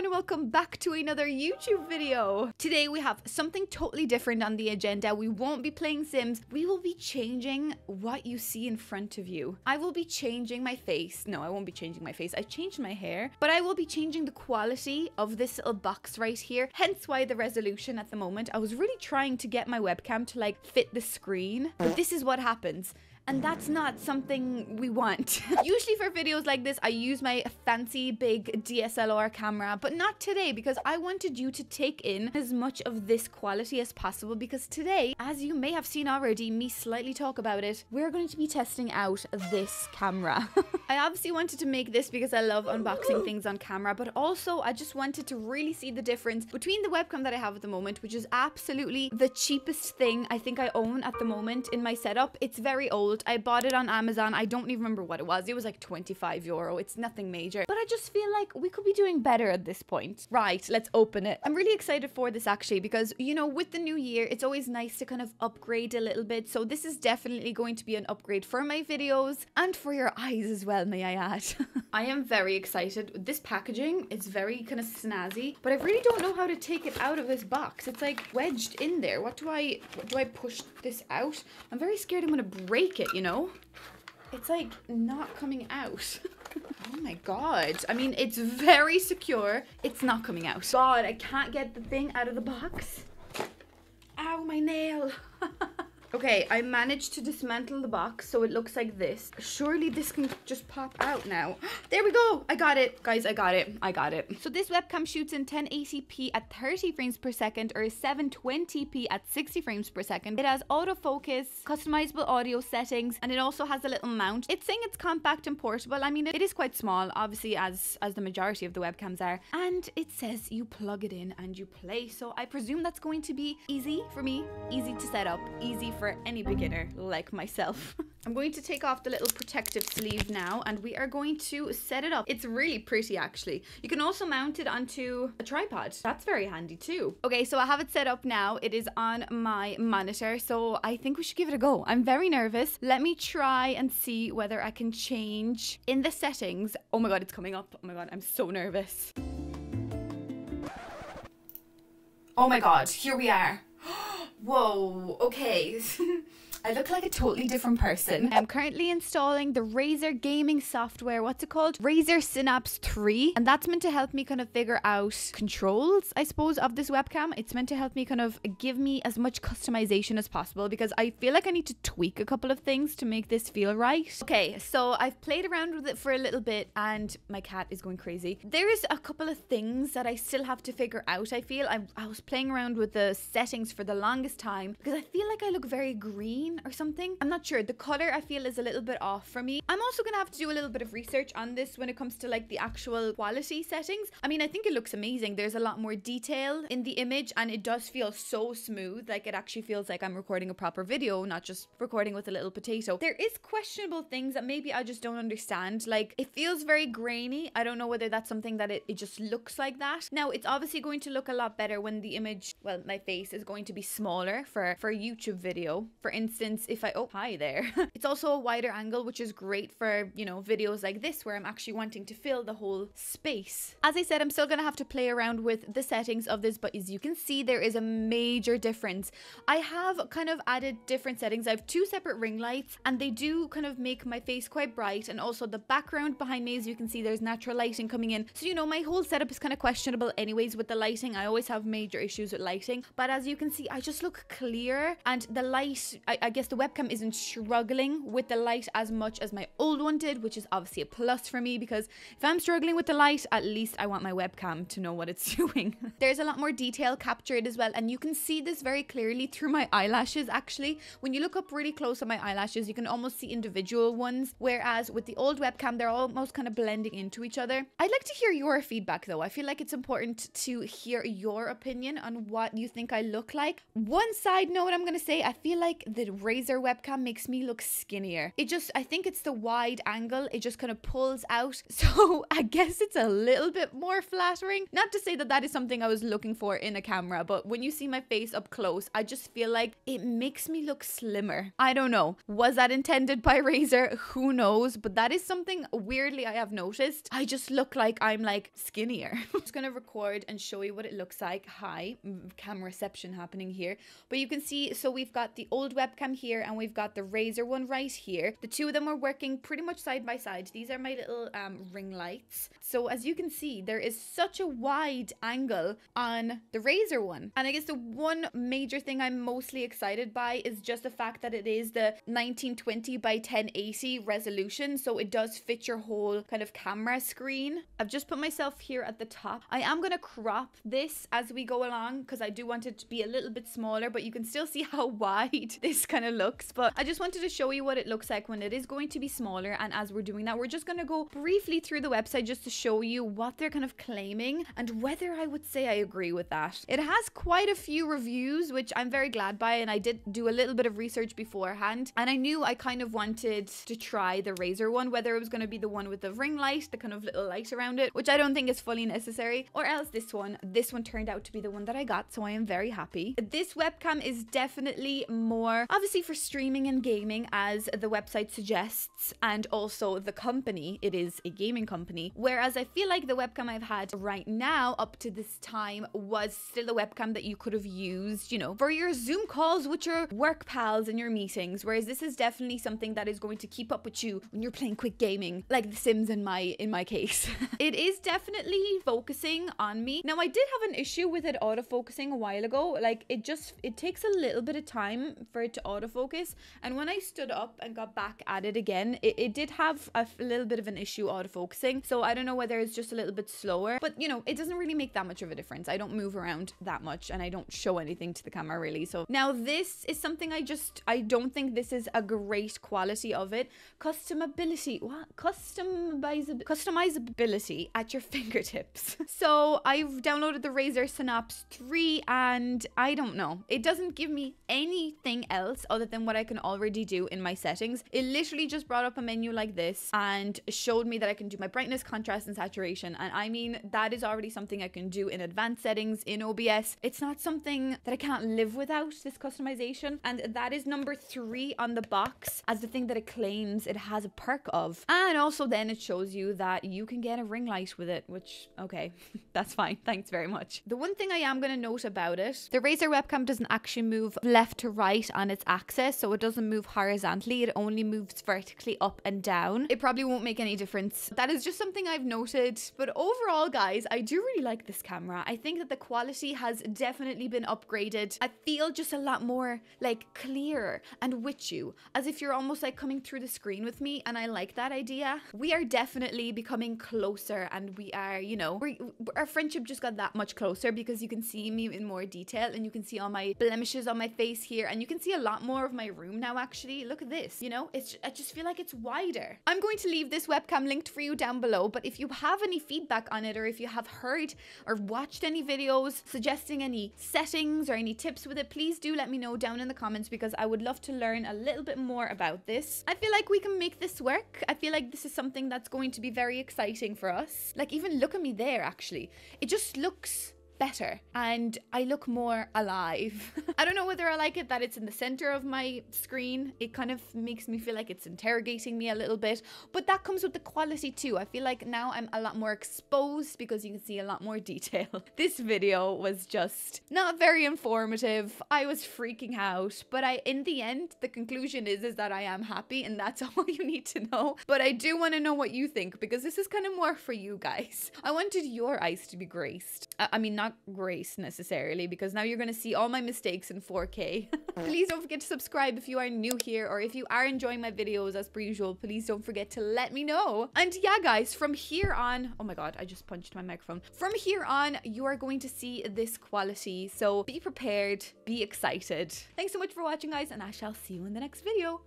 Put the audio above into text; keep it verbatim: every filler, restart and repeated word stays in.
everyone, welcome back to another YouTube video. Today we have something totally different on the agenda. We won't be playing Sims. We will be changing what you see in front of you. I will be changing my face. No, I won't be changing my face. I changed my hair, but I will be changing the quality of this little box right here. Hence why the resolution at the moment. I was really trying to get my webcam to like fit the screen, but this is what happens. And that's not something we want. Usually for videos like this, I use my fancy big D S L R camera, but not today because I wanted you to take in as much of this quality as possible because today, as you may have seen already, me slightly talk about it, we're going to be testing out this camera. I obviously wanted to make this because I love unboxing things on camera, but also I just wanted to really see the difference between the webcam that I have at the moment, which is absolutely the cheapest thing I think I own at the moment in my setup. It's very old. I bought it on Amazon. I don't even remember what it was. It was like twenty-five euro. It's nothing major, but I just feel like we could be doing better at this point. Right, let's open it. I'm really excited for this actually because, you know, with the new year, it's always nice to kind of upgrade a little bit. So this is definitely going to be an upgrade for my videos and for your eyes as well, may I add. I am very excited. This packaging, it's very kind of snazzy, but I really don't know how to take it out of this box. It's like wedged in there. What do I, what do I push this out? I'm very scared I'm gonna break it. It, you know, it's like not coming out. Oh my god, I mean, it's very secure. It's not coming out. God, I can't get the thing out of the box. Ow, my nail. Okay, I managed to dismantle the box so it looks like this. Surely this can just pop out now. There we go. I got it. Guys, I got it. I got it. So this webcam shoots in ten eighty p at thirty frames per second or seven twenty p at sixty frames per second. It has autofocus, customizable audio settings, and it also has a little mount. It's saying it's compact and portable. I mean, it is quite small, obviously, as, as the majority of the webcams are. And it says you plug it in and you play. So I presume that's going to be easy for me, easy to set up, easy for for any beginner like myself. I'm going to take off the little protective sleeve now and we are going to set it up. It's really pretty actually. You can also mount it onto a tripod. That's very handy too. Okay, so I have it set up now. It is on my monitor, so I think we should give it a go. I'm very nervous. Let me try and see whether I can change in the settings. Oh my god, it's coming up. Oh my god, I'm so nervous. Oh my god, here we are. Whoa, okay. I look like a totally different person. I'm currently installing the Razer gaming software. What's it called? Razer Synapse three. And that's meant to help me kind of figure out controls, I suppose, of this webcam. It's meant to help me kind of give me as much customization as possible because I feel like I need to tweak a couple of things to make this feel right. Okay, so I've played around with it for a little bit and my cat is going crazy. There is a couple of things that I still have to figure out, I feel. I, I was playing around with the settings for the longest time because I feel like I look very green or something. I'm not sure. The color I feel is a little bit off for me. I'm also gonna have to do a little bit of research on this when it comes to like the actual quality settings. I mean, I think it looks amazing. There's a lot more detail in the image and it does feel so smooth. Like it actually feels like I'm recording a proper video, not just recording with a little potato. There is questionable things that maybe I just don't understand. Like it feels very grainy. I don't know whether that's something that it, it just looks like that. Now it's obviously going to look a lot better when the image, well, my face is going to be smaller for, for a YouTube video, for instance. Since if I, oh, hi there. It's also a wider angle, which is great for, you know, videos like this where I'm actually wanting to fill the whole space. As I said, I'm still gonna have to play around with the settings of this, but as you can see, there is a major difference. I have kind of added different settings. I have two separate ring lights and they do kind of make my face quite bright. And also the background behind me, as you can see, there's natural lighting coming in. So, you know, my whole setup is kind of questionable anyways with the lighting. I always have major issues with lighting, but as you can see, I just look clear and the light, I, I I guess the webcam isn't struggling with the light as much as my old one did, which is obviously a plus for me because if I'm struggling with the light, at least I want my webcam to know what it's doing. There's a lot more detail captured as well, and you can see this very clearly through my eyelashes actually. When you look up really close at my eyelashes, you can almost see individual ones, whereas with the old webcam, they're almost kind of blending into each other. I'd like to hear your feedback though. I feel like it's important to hear your opinion on what you think I look like. One side note I'm gonna say, I feel like the Razer webcam makes me look skinnier. It just, I think it's the wide angle. It just kind of pulls out. So I guess it's a little bit more flattering. Not to say that that is something I was looking for in a camera, but when you see my face up close, I just feel like it makes me look slimmer. I don't know. Was that intended by Razer? Who knows? But that is something weirdly I have noticed. I just look like I'm like skinnier. I'm just gonna record and show you what it looks like. Hi, camera reception happening here. But you can see, so we've got the old webcam here and we've got the Razer one right here. The two of them are working pretty much side by side. These are my little um, ring lights. So as you can see, there is such a wide angle on the Razer one. And I guess the one major thing I'm mostly excited by is just the fact that it is the nineteen twenty by ten eighty resolution. So it does fit your whole kind of camera screen. I've just put myself here at the top. I am going to crop this as we go along because I do want it to be a little bit smaller, but you can still see how wide this kind of looks. But I just wanted to show you what it looks like when it is going to be smaller. And as we're doing that, we're just going to go briefly through the website just to show you what they're kind of claiming and whether I would say I agree with that. It has quite a few reviews, which I'm very glad by, and I did do a little bit of research beforehand, and I knew I kind of wanted to try the Razer one, whether it was going to be the one with the ring light, the kind of little light around it, which I don't think is fully necessary, or else this one. This one turned out to be the one that I got, so I am very happy. This webcam is definitely more obviously for streaming and gaming, as the website suggests, and also the company. It is a gaming company, whereas I feel like the webcam I've had right now up to this time was still a webcam that you could have used, you know, for your Zoom calls with your work pals and your meetings, whereas this is definitely something that is going to keep up with you when you're playing quick gaming, like The Sims in my in my case. It is definitely focusing on me. Now I did have an issue with it autofocusing a while ago. Like it just, it takes a little bit of time for it to autofocus, and when I stood up and got back at it again, it, it did have a little bit of an issue autofocusing, so I don't know whether it's just a little bit slower, but you know, it doesn't really make that much of a difference. I don't move around that much and I don't show anything to the camera really. So now this is something I just, I don't think this is a great quality of it. Customability, what? Customizab- customizability at your fingertips. So I've downloaded the Razer Synapse three and I don't know. It doesn't give me anything else other than what I can already do in my settings. It literally just brought up a menu like this and showed me that I can do my brightness, contrast and saturation. And I mean, that is already something I can do in advanced settings in O B S. It's not something that I can't live without, this customization. And that is number three on the box as the thing that it claims it has a perk of. And also then it shows you that you can get a ring light with it, which, okay, that's fine. Thanks very much. The one thing I am going to note about it, the Razer webcam doesn't actually move left to right on its axis. So it doesn't move horizontally. It only moves vertically up and down. It probably won't make any difference. That is just something I've noted. But overall, guys, I do really like this camera. I think that the quality has definitely been upgraded. I feel just a lot more like clearer and with you, as if you're almost like coming through the screen with me. And I like that idea. We are definitely becoming closer, and we are, you know, we, our friendship just got that much closer because you can see me in more detail and you can see all my blemishes on my face here, and you can see a lot more of my room now. Actually, look at this, you know, it's, I just feel like it's wider. I'm going to leave this webcam linked for you down below, but if you have any feedback on it, or if you have heard or watched any videos suggesting any settings or any tips with it, please do let me know down in the comments, because I would love to learn a little bit more about this. I feel like we can make this work. I feel like this is something that's going to be very exciting for us. Like even look at me there, actually. It just looks better and I look more alive. I don't know whether I like it that it's in the center of my screen. It kind of makes me feel like it's interrogating me a little bit, but that comes with the quality too. I feel like now I'm a lot more exposed because you can see a lot more detail. This video was just not very informative. I was freaking out, but I, in the end, the conclusion is, is that I am happy, and that's all you need to know. But I do want to know what you think, because this is kind of more for you guys. I wanted your eyes to be graced. I, I mean, not grace necessarily, because now you're going to see all my mistakes in four K. Please don't forget to subscribe if you are new here, or if you are enjoying my videos as per usual, please don't forget to let me know. And yeah, guys, from here on, oh my god, I just punched my microphone. From here on, you are going to see this quality, so be prepared, be excited. Thanks so much for watching, guys, and I shall see you in the next video.